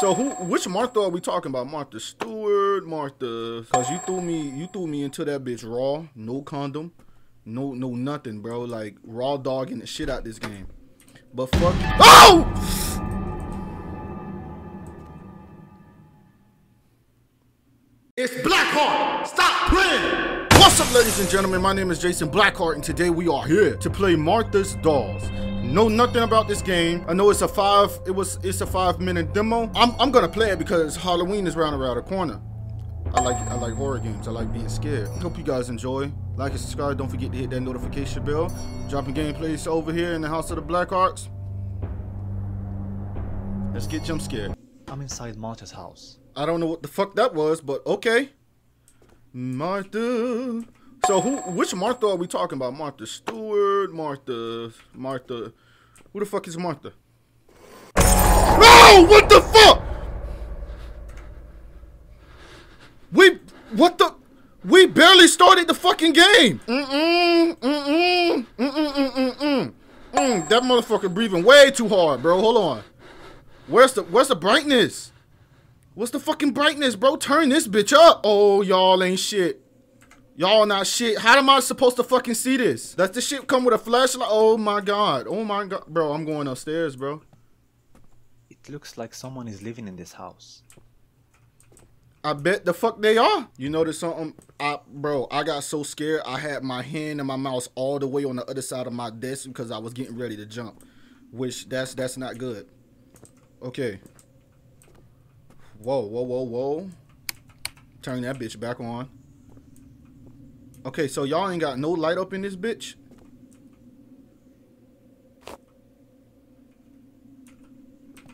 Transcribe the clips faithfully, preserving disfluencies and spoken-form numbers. So who? Which Martha are we talking about? Martha Stewart, Martha. Cause you threw me, you threw me into that bitch raw, no condom, no, no nothing, bro. Like raw dogging the shit out this game. But fuck. Oh! It's BlackHeart. Stop playing. What's up, ladies and gentlemen? My name is Jason BlackHeart, and today we are here to play Martha's Dolls. Know nothing about this game. I know it's a five. It was. It's a five-minute demo. I'm. I'm gonna play it because Halloween is round around the corner. I like. I like horror games. I like being scared. Hope you guys enjoy. Like and subscribe. Don't forget to hit that notification bell. Dropping gameplays over here in the house of the BlackHearts. Let's get jump scared. I'm inside Martha's house. I don't know what the fuck that was, but okay. Martha. So who, which Martha are we talking about? Martha Stewart, Martha, Martha, who the fuck is Martha? No, what the fuck? We, what the, we barely started the fucking game. Mm-mm, mm-mm, mm-mm, mm-mm, mm-mm. Mm, that motherfucker breathing way too hard, bro, hold on. Where's the, where's the brightness? What's the fucking brightness, bro? Turn this bitch up. Oh, y'all ain't shit. Y'all not shit. How am I supposed to fucking see this? Does this shit come with a flashlight? Oh my god. Oh my god. Bro, I'm going upstairs, bro. It looks like someone is living in this house. I bet the fuck they are. You notice something? I, bro, I got so scared. I had my hand and my mouse all the way on the other side of my desk because I was getting ready to jump. Which, that's, that's not good. Okay. Whoa, whoa, whoa, whoa. Turn that bitch back on. Okay, so y'all ain't got no light up in this bitch?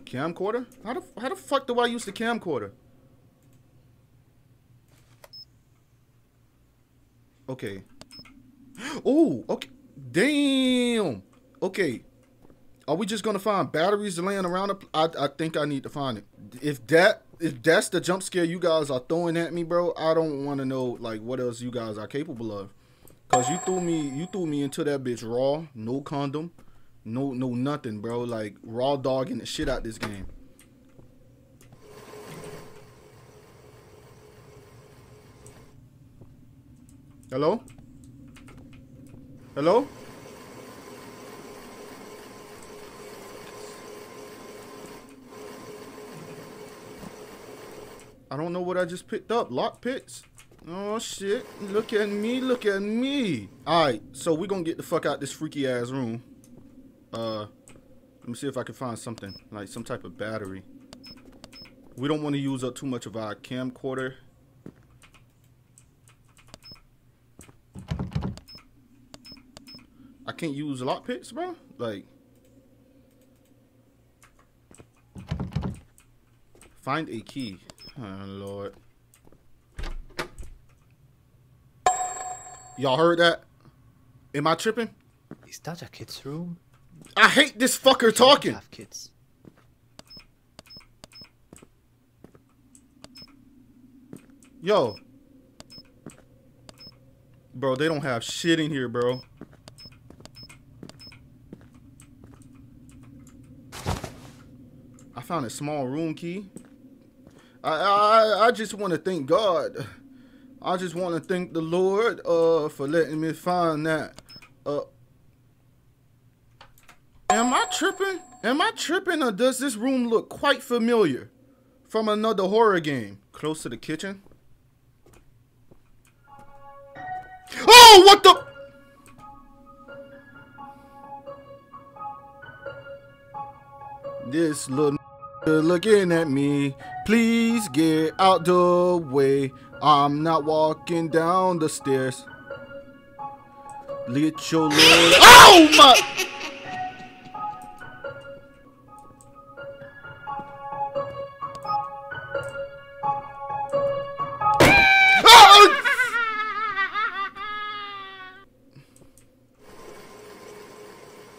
Camcorder? How the, how the fuck do I use the camcorder? Okay. Oh, okay. Damn. Okay. Are we just gonna find batteries laying around? The I, I think I need to find it. If that... If that's the jump scare you guys are throwing at me, bro, I don't want to know like what else you guys are capable of, cause you threw me, you threw me into that bitch raw, no condom, no, no nothing, bro. Like raw dogging the shit out this game. Hello? Hello? I don't know what I just picked up. Lock picks? Oh, shit. Look at me. Look at me. All right. So, we're going to get the fuck out this freaky-ass room. Uh, let me see if I can find something. Like, some type of battery. We don't want to use up too much of our camcorder. I can't use lock picks, bro? Like... Find a key. Oh, Lord. Y'all heard that? Am I tripping? Is that a kid's room? I hate this fucker talking. Have kids. Yo. Bro, they don't have shit in here, bro. I found a small room key. I, I, I just want to thank God. I just want to thank the Lord uh, for letting me find that. Uh, am I tripping? Am I tripping or does this room look quite familiar from another horror game? Close to the kitchen. Oh, what the? This little looking at me. Please get out the way. I'm not walking down the stairs. Let your Lord. Oh my!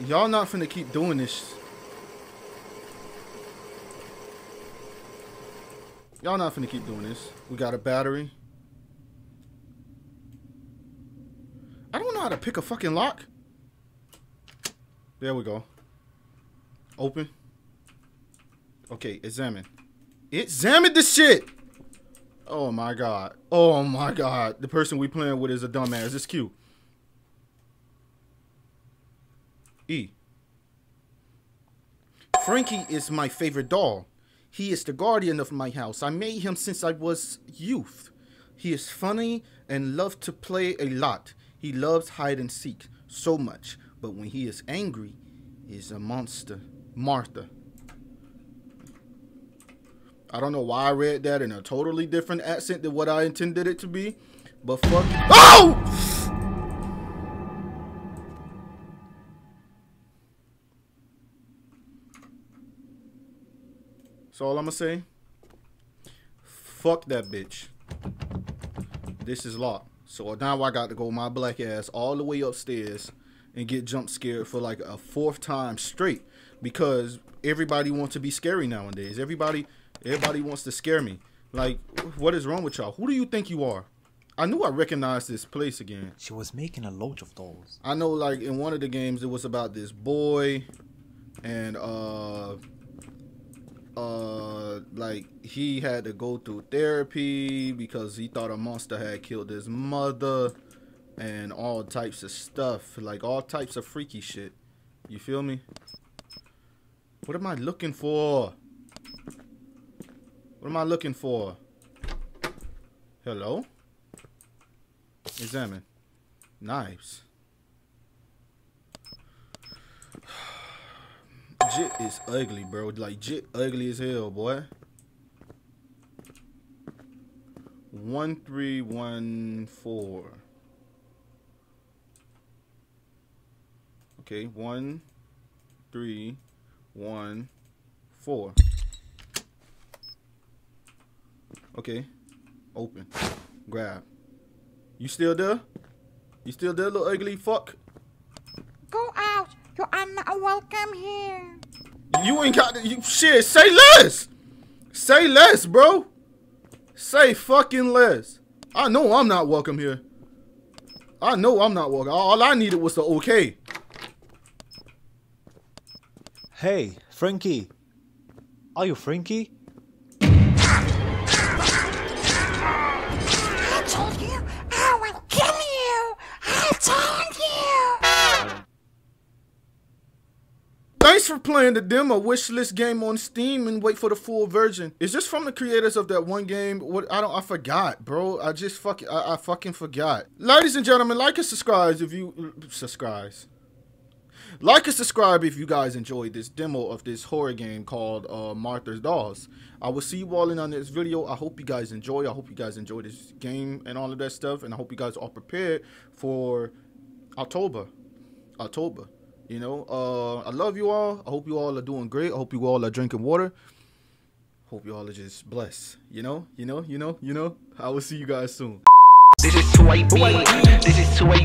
Y'all not finna keep doing this. Y'all not finna keep doing this. We got a battery. I don't know how to pick a fucking lock. There we go. Open. Okay, examine. Examine this shit. Oh my god. Oh my god. The person we playing with is a dumbass. It's cute. E. Frankie is my favorite doll. He is the guardian of my house. I made him since I was youth. He is funny and loves to play a lot. He loves hide and seek so much. But when he is angry, he is a monster. Martha. I don't know why I read that in a totally different accent than what I intended it to be. But fuck. Oh! That's all I'm gonna say. Fuck that bitch. This is locked. So now I got to go my black ass all the way upstairs and get jump scared for like a fourth time straight. Because everybody wants to be scary nowadays. Everybody... Everybody wants to scare me. Like, what is wrong with y'all? Who do you think you are? I knew I recognized this place again. She was making a load of dolls. I know, like, in one of the games, it was about this boy. And, uh... Uh... Like, he had to go through therapy because he thought a monster had killed his mother. And all types of stuff. Like, all types of freaky shit. You feel me? What am I looking for? What am I looking for? Hello? Examine. Knives. Jit is ugly, bro. Like, Jit ugly as hell, boy. One, three, one, four. Okay, one, three, one, four. Okay, open, grab. You still there? You still there, little ugly fuck? Go out. You are not welcome here. You ain't got the, you shit. Say less. Say less, bro. Say fucking less. I know I'm not welcome here. I know I'm not welcome. All I needed was the okay. Hey, Frankie. Are you Frankie? Thanks for playing the demo wish list game on Steam and wait for the full version. Is this from the creators of that one game? What I don't I forgot, bro. I just fuck I, I fucking forgot. Ladies and gentlemen, like and subscribe if you subscribe. Like and subscribe if you guys enjoyed this demo of this horror game called uh, Martha's Dolls. I will see you all in on this video. I hope you guys enjoy. I hope you guys enjoy this game and all of that stuff. And I hope you guys are prepared for October. October. You know, uh, I love you all. I hope you all are doing great. I hope you all are drinking water. Hope you all are just blessed. You know, you know, you know, you know. I will see you guys soon. This is two A B. This is two A B.